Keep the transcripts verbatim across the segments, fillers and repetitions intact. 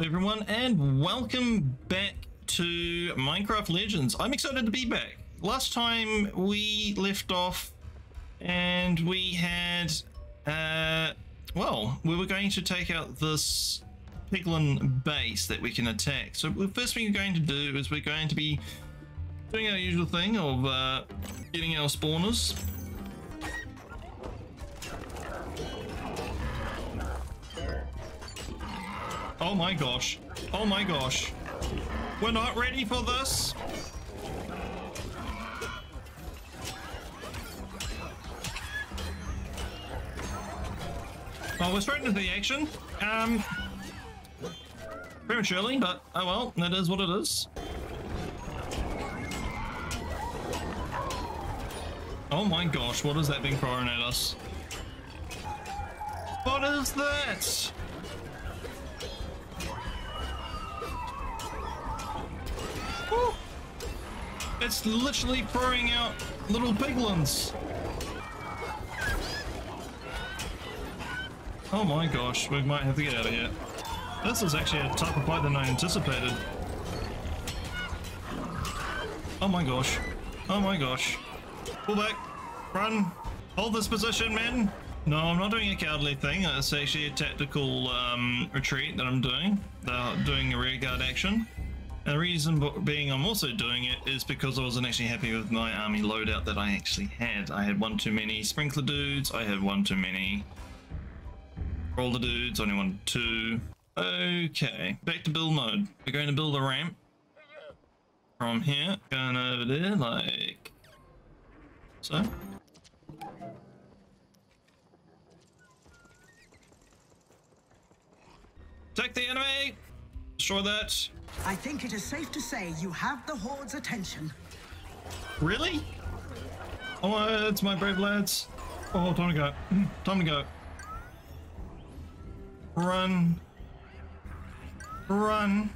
Hello everyone and welcome back to Minecraft Legends. I'm excited to be back. Last time we left off and we had, uh, well, we were going to take out this Piglin base that we can attack. So the first thing we're going to do is we're going to be doing our usual thing of uh, getting our spawners. Oh my gosh. Oh my gosh. We're not ready for this. Oh, we're straight into the action. Um, prematurely, but oh well, that is what it is. Oh my gosh, what is that being thrown at us? What is that? Woo. It's literally throwing out little piglins. Oh my gosh, we might have to get out of here. This is actually a tougher fight than I anticipated. Oh my gosh. Oh my gosh. Pull back. Run. Hold this position, man. No, I'm not doing a cowardly thing. It's actually a tactical um, retreat that I'm doing. Uh, doing a rear guard action. And the reason being I'm also doing it is because I wasn't actually happy with my army loadout that I actually had. I had one too many sprinkler dudes, I had one too many roller dudes, only one two. Okay, back to build mode. We're going to build a ramp from here, going over there like so. Attack the enemy! Destroy that. I think it is safe to say you have the Horde's attention. Really? Oh, it's my brave lads. Oh, time to go. Time to go. Run. Run.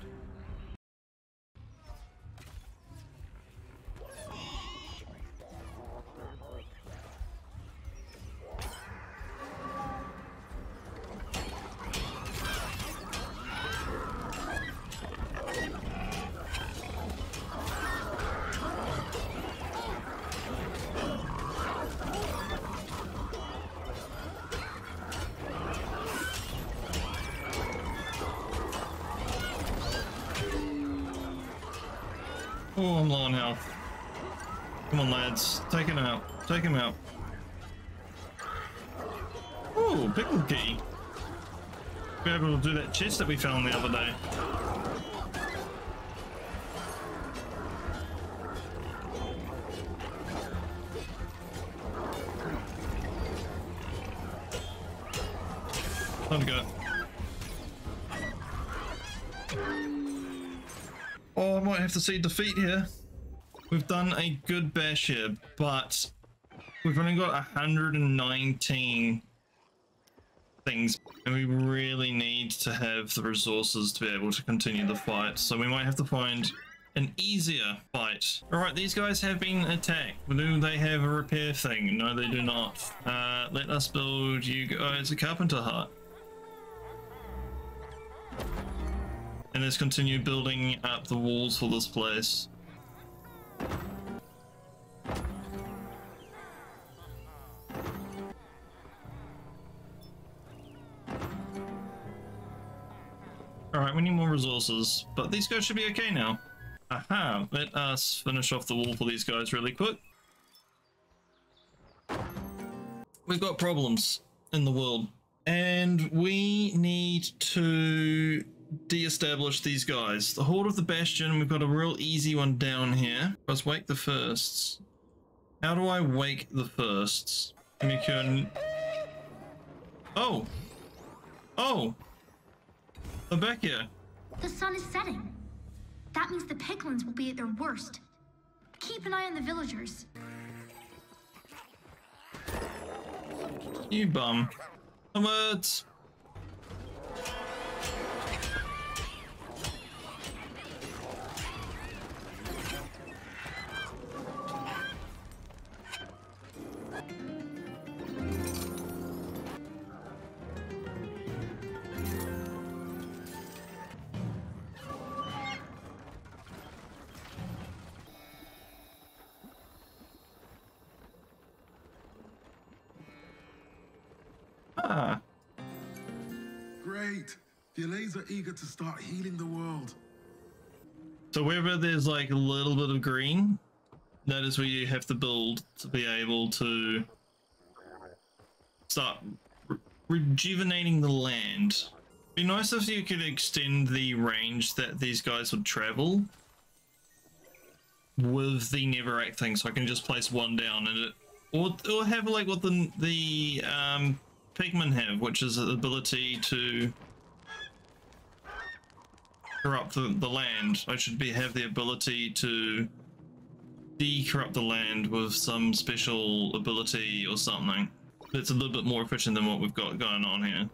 Oh, I'm low on health. Come on, lads. Take him out. Take him out. Ooh, pickle key. We were able to do that chest that we found the other day. Time to go. Oh, I might have to see defeat here. We've done a good bash here, but we've only got one hundred nineteen things, and we really need to have the resources to be able to continue the fight, so we might have to find an easier fight. Alright, these guys have been attacked. Do they have a repair thing? No, they do not. Uh, let us build you guys a carpenter hut. And let's continue building up the walls for this place. Alright, we need more resources, but these guys should be okay now. Aha, let us finish off the wall for these guys really quick. We've got problems in the world, and we need to de-establish these guys. The Horde of the Bastion, we've got a real easy one down here. Let's wake the firsts. How do I wake the firsts? Can... Oh! Oh! They're back here. The sun is setting. That means the Piglins will be at their worst. Keep an eye on the villagers. You bum. Onwards! Ah. Great. The Allays are eager to start healing the world. So wherever there's like a little bit of green, that is where you have to build to be able to start re rejuvenating the land. It'd be nice if you could extend the range that these guys would travel with the Neveract thing, so I can just place one down and it, or, or have like what the the um, pigmen have, which is the ability to corrupt the, the land. I should be have the ability to de-corrupt the land with some special ability or something that's a little bit more efficient than what we've got going on here.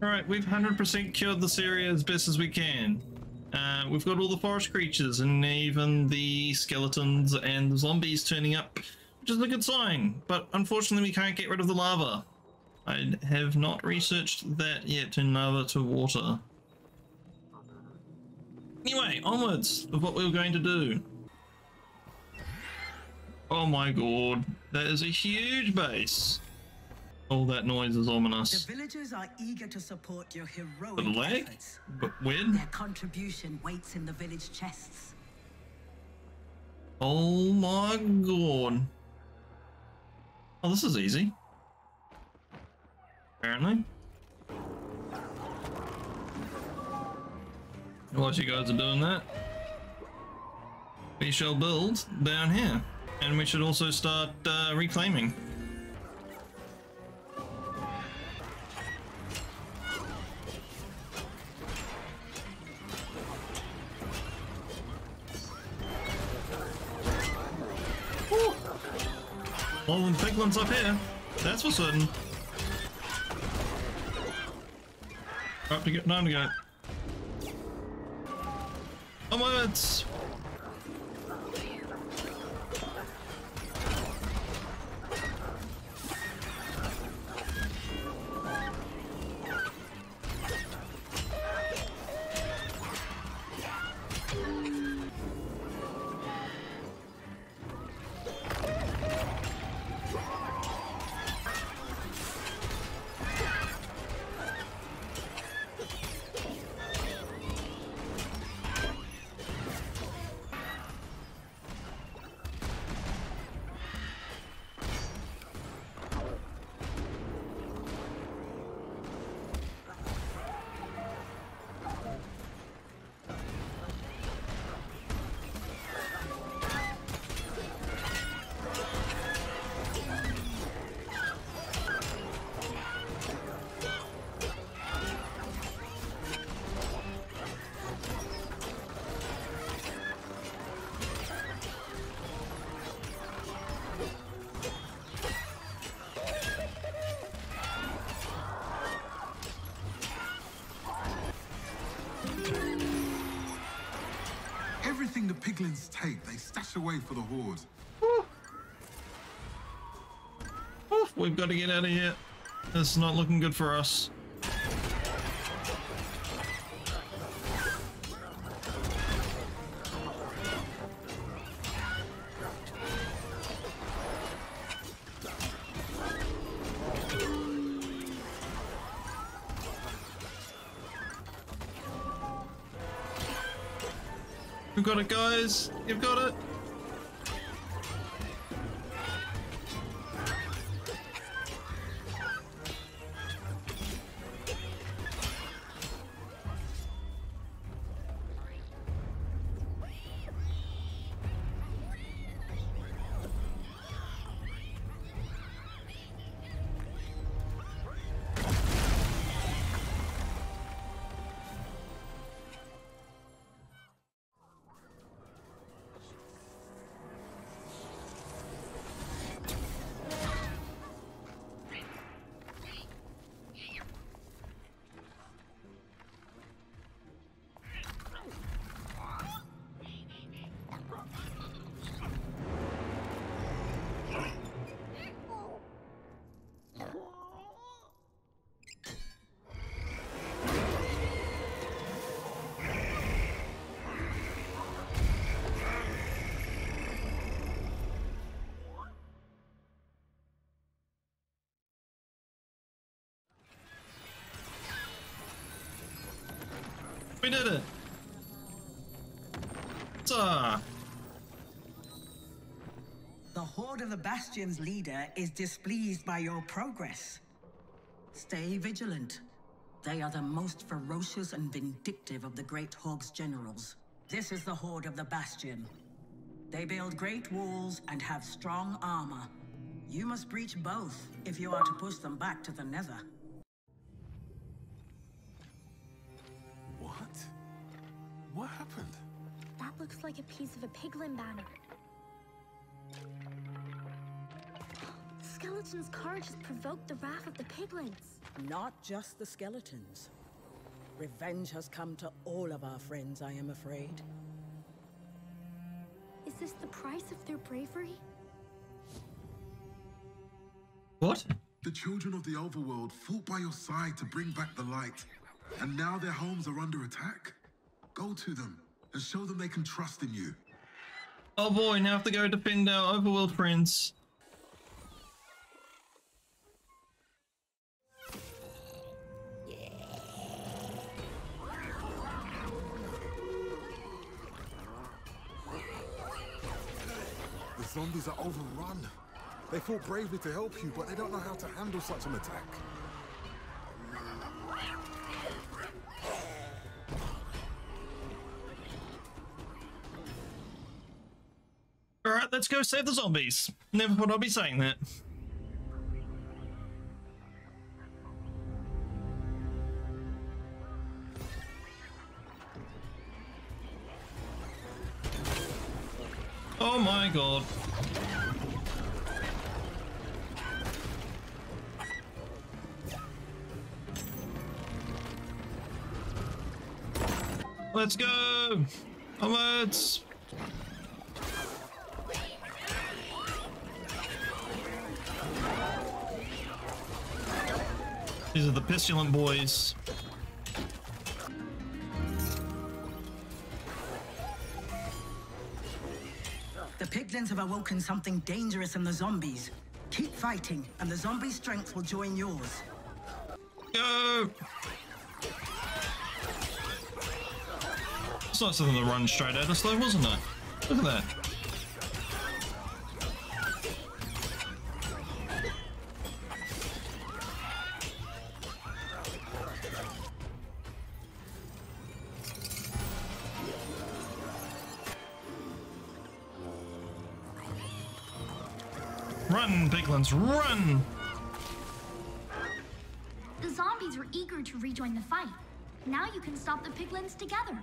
Alright, we've one hundred percent cured this area as best as we can. Uh, we've got all the forest creatures and even the skeletons and the zombies turning up, which is a good sign, but unfortunately we can't get rid of the lava. I have not researched that yet, turn lava to water. Anyway, onwards with what we were going to do. Oh my god, that is a huge base. All that noise is ominous. The villagers are eager to support your heroic but leg? efforts. But when? Their contribution waits in the village chests. Oh my god. Oh, this is easy. Apparently. Whilst you guys are doing that, we shall build down here. And we should also start uh, reclaiming. All them piglins up here, that's for certain. Up to get, time to go. Oh my words! Everything the piglins take, they stash away for the horde. Ooh. Ooh, we've got to get out of here. This is not looking good for us. You've got it, guys. You've got it. We did it! Sir! The Horde of the Bastion's leader is displeased by your progress. Stay vigilant. They are the most ferocious and vindictive of the Great Hog's generals. This is the Horde of the Bastion. They build great walls and have strong armor. You must breach both if you are to push them back to the Nether. What? What happened? That looks like a piece of a piglin banner. Skeleton's courage has provoked the wrath of the piglins. Not just the skeletons. Revenge has come to all of our friends, I am afraid. Is this the price of their bravery? What? The children of the overworld fought by your side to bring back the light, and now their homes are under attack. Go to them and show them they can trust in you. Oh boy, now I have to go defend our overworld friends. The zombies are overrun. They fought bravely to help you, but they don't know how to handle such an attack. Alright, let's go save the zombies. Never thought I'd be saying that. Oh my god. Let's go! Onwards! These are the Pestilent boys. The piglins have awoken something dangerous in the zombies. Keep fighting, and the zombies' strength will join yours. Go! It's nicer than the run straight at us though, wasn't it? Look at that. Run, piglins, run! The zombies were eager to rejoin the fight. Now you can stop the piglins together.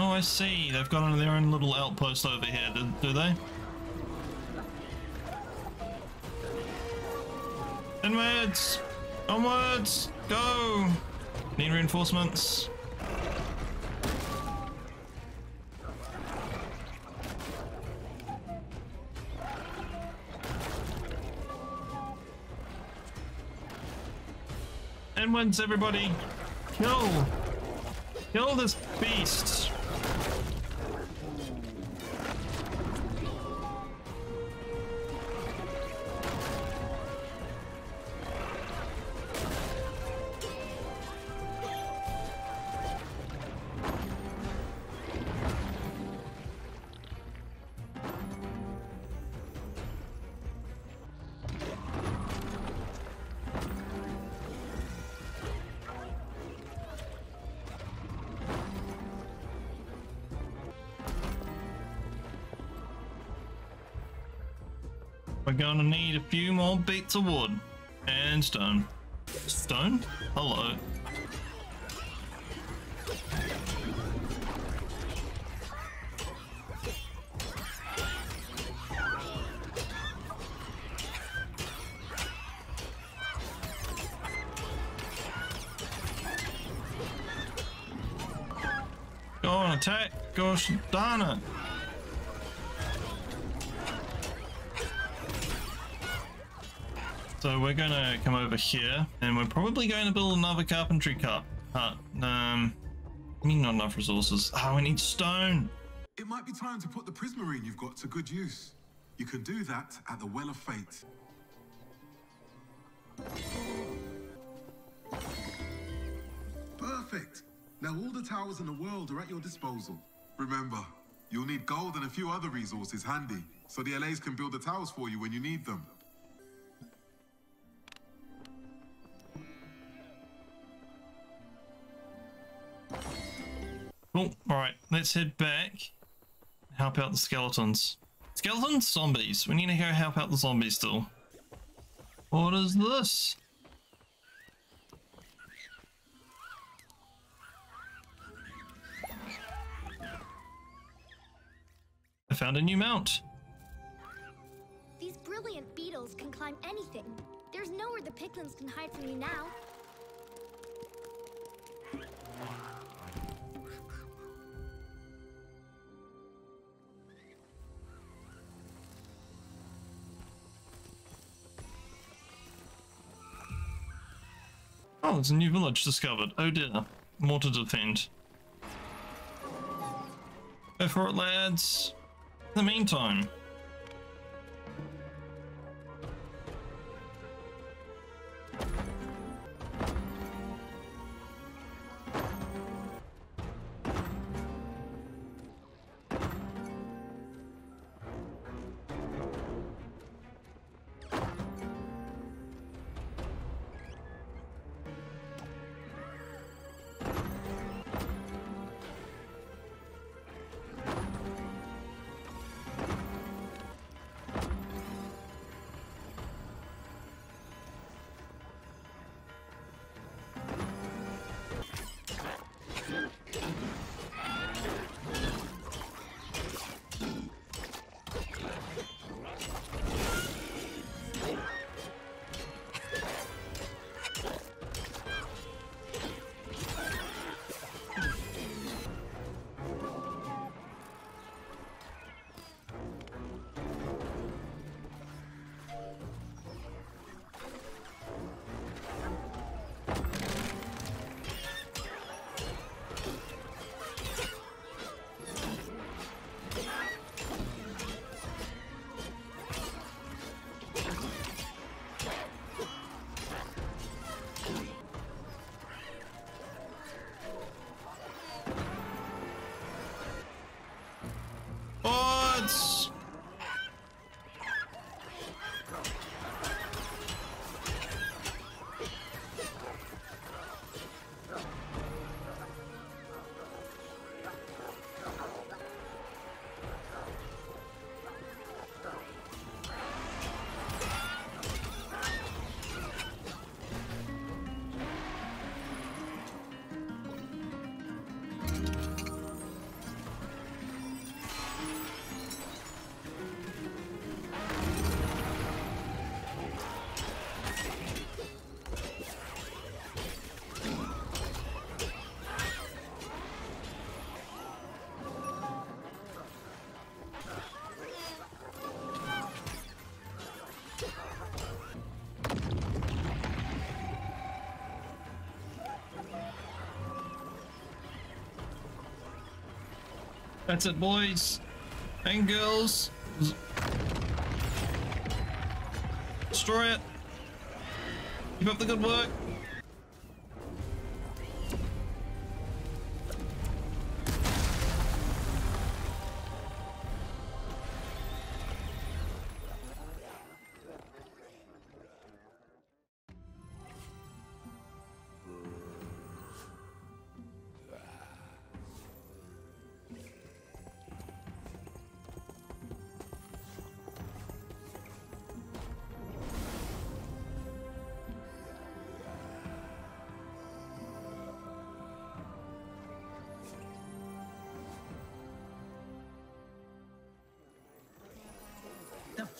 Oh, I see. They've got their own little outpost over here, do, do they? Inwards! Onwards! Go! Need reinforcements. Inwards, everybody! Kill! Kill this beast! We're gonna need a few more beats of wood and stone. Stone? Hello. Go on, attack. Gosh darn it. So we're going to come over here, and we're probably going to build another carpentry cup. Uh, um, I mean, not enough resources. Oh, we need stone. It might be time to put the Prismarine you've got to good use. You can do that at the Well of Fate. Perfect. Now all the towers in the world are at your disposal. Remember, you'll need gold and a few other resources handy, so the L As can build the towers for you when you need them. Cool. Alright, let's head back. Help out the skeletons. Skeletons? Zombies. We need to go help out the zombies still. What is this? I found a new mount. These brilliant beetles can climb anything. There's nowhere the piglins can hide from you now. Oh, there's a new village discovered. Oh dear. More to defend. Go for it, lads. In the meantime. That's it, boys and girls. Destroy it. Keep up the good work.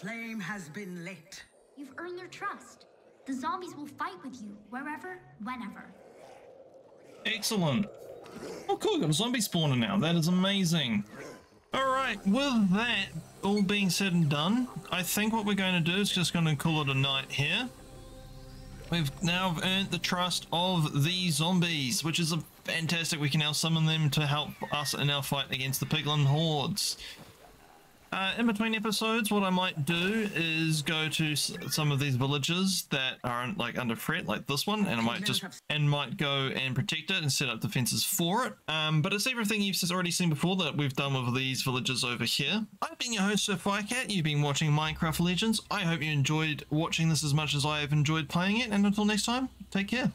Flame has been lit. You've earned their trust. The zombies will fight with you wherever, whenever. Excellent. Oh cool, got a zombie spawner now. That is amazing. Alright, with that all being said and done, I think what we're going to do is just going to call it a night here. We've now earned the trust of the zombies, which is a fantastic. We can now summon them to help us in our fight against the piglin hordes. Uh, in between episodes, what I might do is go to s some of these villages that aren't like under threat, like this one, and I might just and might go and protect it and set up defenses for it. Um, but it's everything you've already seen before that we've done with these villages over here. I've been your host, Sir Firecat. You've been watching Minecraft Legends. I hope you enjoyed watching this as much as I have enjoyed playing it. And until next time, take care.